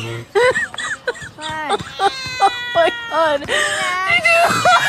Oh my God. I do.